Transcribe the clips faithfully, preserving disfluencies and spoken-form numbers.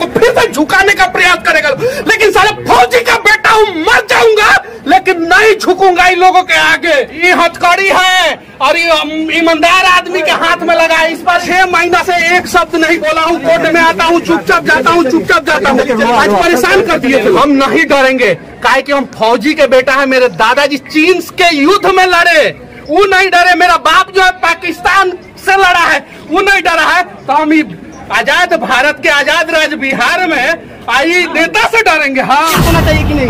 तो फिर से झुकाने का प्रयास करेगा, लेकिन साले फौजी का बेटा हूँ, मर जाऊंगा लेकिन नहीं झुकूंगा इन लोगों के आगे। ये हथकड़ी है और ये ईमानदार आदमी के हाथ में लगा है। इस पर छह महीना से एक शब्द नहीं बोला हूँ, कोर्ट में आता हूँ चुपचाप जाता हूँ चुपचाप जाता हूँ, आज परेशान कर दिए। हम नहीं डरेंगे काहे कि हम फौजी के बेटा है। मेरे दादाजी चीन के युद्ध में लड़े, वो नहीं डरे। मेरा बाप जो है पाकिस्तान से लड़ा है, वो नहीं डरा है। तो हम आजाद भारत के आजाद राज्य बिहार में आई नेता से डरेंगे। हाँ,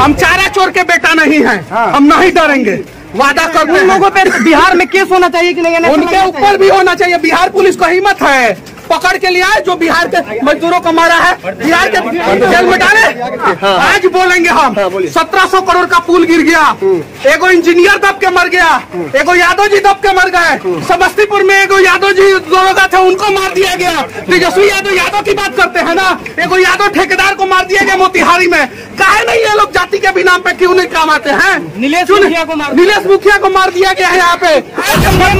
हम चारा चोर के बेटा नहीं है, हम नहीं डरेंगे, वादा कर। उन लोगों पे बिहार में केस होना चाहिए कि नहीं? उनके ऊपर भी होना चाहिए। बिहार पुलिस को हिम्मत है, पकड़ के लिया है जो बिहार के मजदूरों को मारा है, बिहार के जेल में डाले। आज बोलेंगे हम, सत्रह सौ करोड़ का पुल गिर गया, एगो इंजीनियर दब के मर गया, एगो यादव जी दब के मर गए। समस्तीपुर में एगो यादव जी दो लोग थे, उनको मार दिया गया। तेजस्वी यादव यादव की बात करते हैं ना, एगो यादव ठेकेदार को मार दिया गया मोतिहारी में। काहे नहीं ये लोग जाति के भी नाम पे क्यों नहीं काम आते हैं? नीलेश मुखिया को मार दिया गया है, यहाँ पे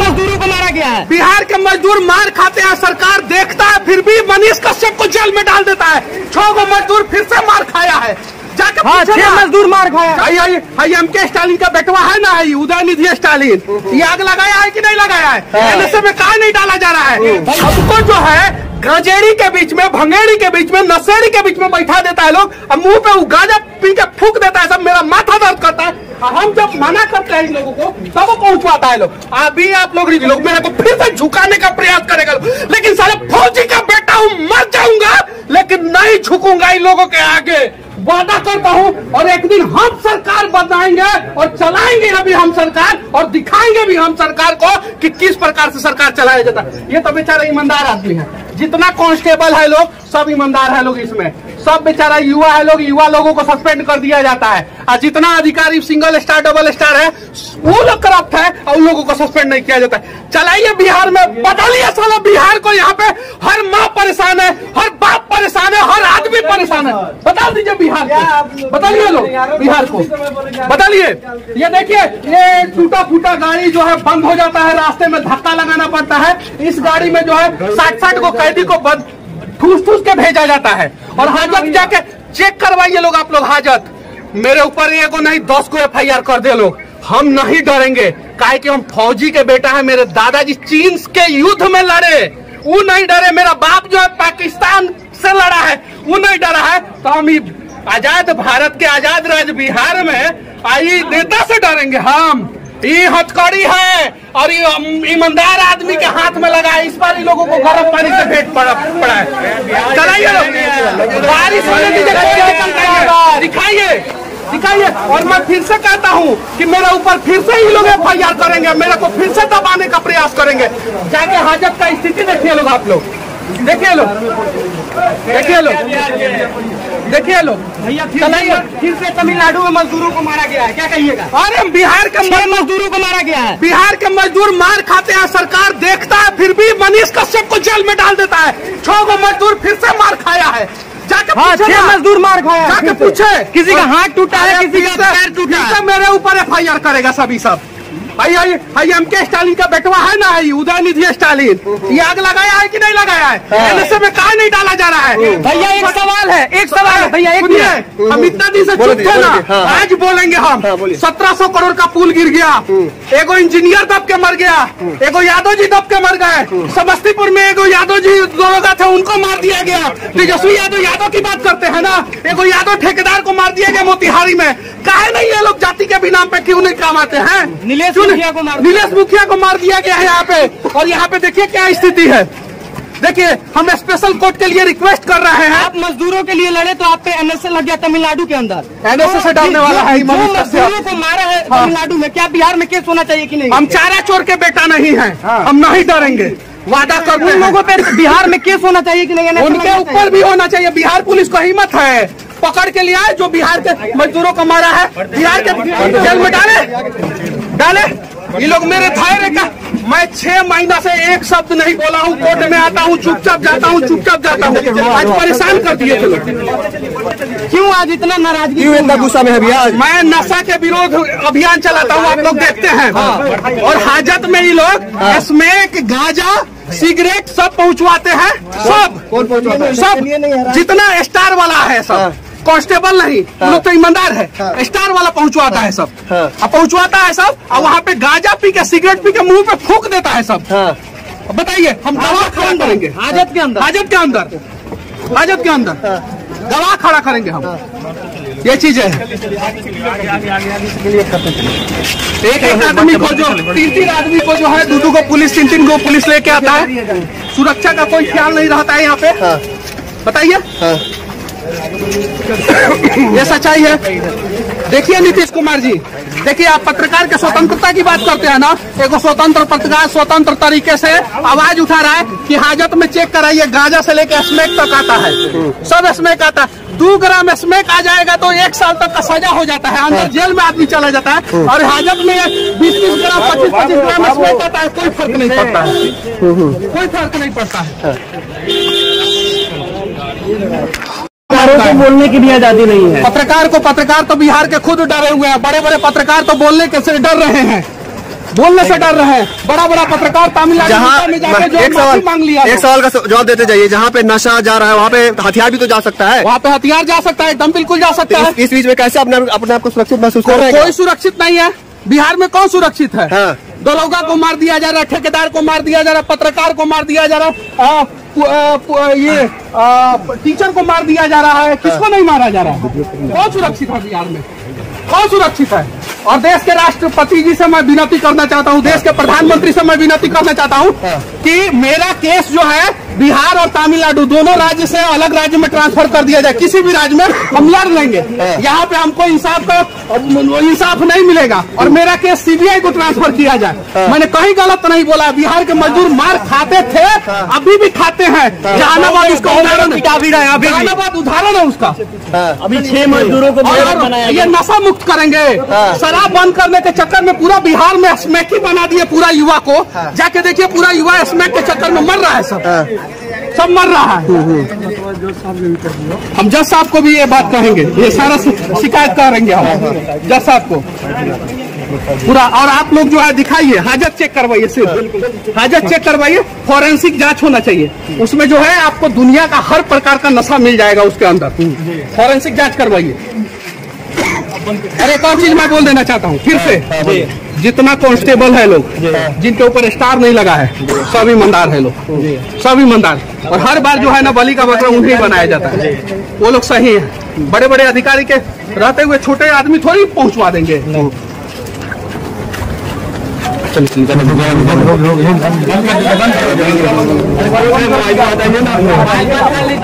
मजदूरों को मारा गया है। बिहार के मजदूर मार खाते हैं, सरकार देखता है फिर भी मनीष कश्यप को जेल में डाल देता है। छह गो मजदूर फिर से मार खाया है, जाकर हाँ, छह मजदूर मार खाया। एम के स्टालिन का बेटवा है ना, उदयनिधि स्टालिन, ये आग लगाया है कि नहीं लगाया है? एनएसए में कहा नहीं डाला जा रहा है? हमको जो है गजेरी के बीच में, भंगेरी के बीच में, नशेड़ी के बीच में बैठा देता है लोग, और मुंह पे गाजा पी के फूक देता है सब। मेरा माथा दर्द करता है। हम जब मना करते हैं इन लोगों को तब वो पहुंचवाता है लोग। अभी आप लोग लोग मेरे को फिर से झुकाने का प्रयास करेगा, लेकिन साले फौजी का बेटा हूँ, मर जाऊंगा लेकिन नहीं झुकूंगा इन लोगों के आगे, वादा करता हूँ। और एक दिन हम सरकार बनाएंगे और चलाएंगे अभी हम सरकार, और दिखाएंगे भी हम सरकार को कि किस प्रकार से सरकार चलाया जाता है। ये तो बेचारा ईमानदार आदमी है, जितना कांस्टेबल है लोग सब ईमानदार है लोग, इसमें सब बेचारा युवा है लोग, युवा लोगों को सस्पेंड कर दिया जाता है। और जितना अधिकारी सिंगल स्टार डबल स्टार है वो लोग करप्ट है और उन लोगों को सस्पेंड नहीं किया जाता है। चलाइए बिहार में, बदलिए साला बिहार को। यहाँ पे हर माँ परेशान है, हर बाप परेशान है, हर आदमी परेशान है। बता दीजिए बिहार को, बदलिए लोग बिहार को, बदलिए। ये देखिए ये टूटा फूटा गाड़ी जो है बंद हो जाता है, रास्ते में धक्का लगाना पड़ता है। इस गाड़ी में जो है साठ साठ को कैदी को बंद ठूस ठूस के भेजा जाता है। और हाजत जाके चेक करवाइए लोग, आप लोग हाजत। मेरे ऊपर ये को नहीं दस को एफ आई आर कर दे लोग, हम नहीं डरेंगे काहे कि हम फौजी के बेटा है। मेरे दादाजी चीन के युद्ध में लड़े, वो नहीं डरे। मेरा बाप जो है पाकिस्तान से लड़ा है, वो नहीं डरा है। तो हम आजाद भारत के आजाद राज्य बिहार में आई नेता से डरेंगे हम। ये हथकड़ी है और ये ईमानदार आदमी के हाथ में लगा है। इस बार इन लोगों को गर्म पानी से भेंट पड़ा पड़ा है। चलाइए बारिश होने दीजिए, दिखाइए दिखाइए। और मैं फिर से कहता हूँ कि मेरे ऊपर फिर से ही लोग एफ आई आर करेंगे, मेरे को फिर से दबाने का प्रयास करेंगे। जाके हाजत का स्थिति देखिए लोग, आप लोग देखिए लोग, देखिए लोग, देखिए लोग। भैया फिर से तमिलनाडु में मजदूरों को मारा गया है, क्या कहिएगा? अरे बिहार के मजदूरों को मारा गया है, बिहार के मजदूर मार खाते हैं, सरकार देखता है फिर भी मनीष कश्यप को जेल में डाल देता है। छह गो मजदूर फिर से मार खाया है, जाके हाँ, छह मजदूर मार खाया, जाके पूछे। किसी का हाथ टूटा है, किसी का पैर टूटा है। मेरे ऊपर एफ आई आर करेगा सभी सब। एम के स्टालिन का बेटवा है ना, उदयनिधि स्टालिन, ये आग लगाया है कि नहीं लगाया है? एनएसए में कहा नहीं डाला जा रहा है? भैया एक सवाल है, एक सवाल है भैया, एक हम इतना दिन से चुप थे ना, आज बोलेंगे हम। सत्रह सौ करोड़ का पुल गिर गया, एगो इंजीनियर दब के मर गया, एगो यादव जी दब के मर गए। समस्तीपुर में एगो यादव जी दो लोग थे, उनको मार दिया गया। तेजस्वी यादव यादव की बात करते हैं ना, एगो यादव ठेकेदार को मार दिया गया मोतिहारी में। काहे नहीं ये लोग जाति के भी नाम पे क्यों नहीं काम आते हैं? नीलेश नीलेश मुखिया को मार दिया गया है यहाँ पे। और यहाँ पे देखिए क्या स्थिति है। देखिए हम स्पेशल कोर्ट के लिए रिक्वेस्ट कर रहे हैं, आप मजदूरों के लिए लड़े तो आप पे एनएसए लग गया तमिलनाडु के अंदर। एनएसए से डालने वाला है मजदूरों को मारा है तमिलनाडु में। क्या बिहार में केस होना चाहिए कि नहीं? हम चारा चोर के बेटा नहीं है, हम नहीं डरेंगे, वादा कर। उन लोगों पे बिहार में केस होना चाहिए कि नहीं? उनके ऊपर भी होना चाहिए। बिहार पुलिस को हिम्मत है, पकड़ के लिया है जो बिहार के मजदूरों को मारा है, बिहार के जेल में डाले डाले। ये लोग मेरे थायरे का, मैं छह महीना से एक शब्द नहीं बोला हूँ, कोर्ट में आता हूँ चुपचाप जाता हूँ चुपचाप जाता हूँ, आज परेशान कर दिए थे लोग। क्यों आज इतना नाराजगी, क्यों इतना गुस्सा में है भैया? मैं नशा के विरोध अभियान चलाता हूँ, आप लोग देखते हैं। और हाजत में ये लोग स्मैक गांजा सिगरेट सब पहुंचवाते हैं, सब कौन पहुंचवाता है? सब जितना स्टार वाला है, सब कांस्टेबल नहीं, हाँ। लोग तो ईमानदार है, हाँ। स्टार वाला पहुंचवाता, हाँ। है सब, हाँ। अब पहुंचवाता है सब, और वहाँ पे गांजा पी के सिगरेट पी के मुंह पे फूंक देता है सब, हाँ। बताइए हम दवा खड़ा करेंगे हाजत के अंदर, हाजत के अंदर, हाजत के अंदर दवा खड़ा करेंगे हम, ये चीज है। एक एक आदमी को जो तीन तीन आदमी को जो है दो दो को पुलिस, तीन तीन को पुलिस लेके आता है, सुरक्षा का कोई ख्याल नहीं रहता है यहाँ पे, बताइए ये सच्चाई है। देखिए नीतीश कुमार जी, देखिए आप पत्रकार के स्वतंत्रता की बात करते हैं ना, एगो स्वतंत्र पत्रकार स्वतंत्र तरीके से आवाज उठा रहा है कि हाजत में चेक कराइए, गांजा से लेकर स्मैक तक आता है, सब स्मैक आता है, दो ग्राम स्मैक आ जाएगा तो एक साल तक का सजा हो जाता है, अंदर जेल में आदमी चला जाता है, और हाजत में बीस बीस ग्राम पच्चीस पच्चीस ग्राम स्मैक आता है, कोई फर्क नहीं पड़ता है, कोई फर्क नहीं पड़ता है। को बोलने की भी आजादी नहीं है पत्रकार को, पत्रकार तो बिहार के खुद डरे हुए हैं, बड़े बड़े पत्रकार तो बोलने के से डर रहे हैं, बोलने से डर रहे हैं, बड़ा बड़ा पत्रकार तमिलनाडु में जाके जो माफी मांग लिया। एक सवाल का जवाब देते जाइए, जहाँ पे नशा जा रहा है वहाँ पे हथियार भी तो जा सकता है, वहाँ पे हथियार जा सकता है, एकदम बिल्कुल जा सकता है, इस बीच में कैसे अपने अपने आप को सुरक्षित महसूस कर रहे हैं? कोई सुरक्षित नहीं है बिहार में, कौन सुरक्षित है? दरोगा को मार दिया जा रहा है, ठेकेदार को मार दिया जा रहा है, पत्रकार को मार दिया जा रहा है, आ, ये आ, टीचर को मार दिया जा रहा है, किसको नहीं मारा जा रहा है? कौन सुरक्षित है बिहार में? कौन सुरक्षित है? और देश के राष्ट्रपति जी से मैं विनती करना चाहता हूँ, देश के प्रधानमंत्री से मैं विनती करना चाहता हूँ कि मेरा केस जो है बिहार और तमिलनाडु दोनों राज्य से अलग राज्य में ट्रांसफर कर दिया जाए, किसी भी राज्य में हम लड़ लेंगे, यहाँ पे हमको इंसाफ का इंसाफ नहीं मिलेगा, और मेरा केस सीबीआई को ट्रांसफर किया जाए। मैंने कहीं गलत नहीं बोला, बिहार के मजदूर मार खाते थे, अभी भी खाते हैं, जहानाबाद इसका उदाहरण है, जहानाबाद उदाहरण है उसका। अभी छह मजदूरों को ये नशा मुक्त करेंगे, शराब बंद करने के चक्कर में पूरा बिहार में स्मैकी बना दिए पूरा युवा को, जाके देखिए पूरा युवा स्मैक के चक्कर में मर रहा है, सब सब मर रहा है। हम जज साहब को भी ये बात कहेंगे, ये सारा शिकायत करेंगे हम जज साहब को पूरा। और आप लोग जो है दिखाइए, हाजत चेक करवाइए, सिर्फ हाजत चेक करवाइए, फॉरेंसिक जांच होना चाहिए, उसमें जो है आपको दुनिया का हर प्रकार का नशा मिल जाएगा उसके अंदर, फॉरेंसिक जाँच करवाइए। अरे एक और चीज मैं बोल देना चाहता हूँ फिर से, जितना कांस्टेबल है लोग जिनके ऊपर स्टार नहीं लगा है, सब ईमानदार है लोग, सब ईमानदार, और हर बार जो है ना बलि का बकरा उन्हें बनाया जाता है, वो लोग सही है, बड़े बड़े अधिकारी के रहते हुए छोटे आदमी थोड़ी पहुंचवा देंगे।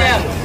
चलिए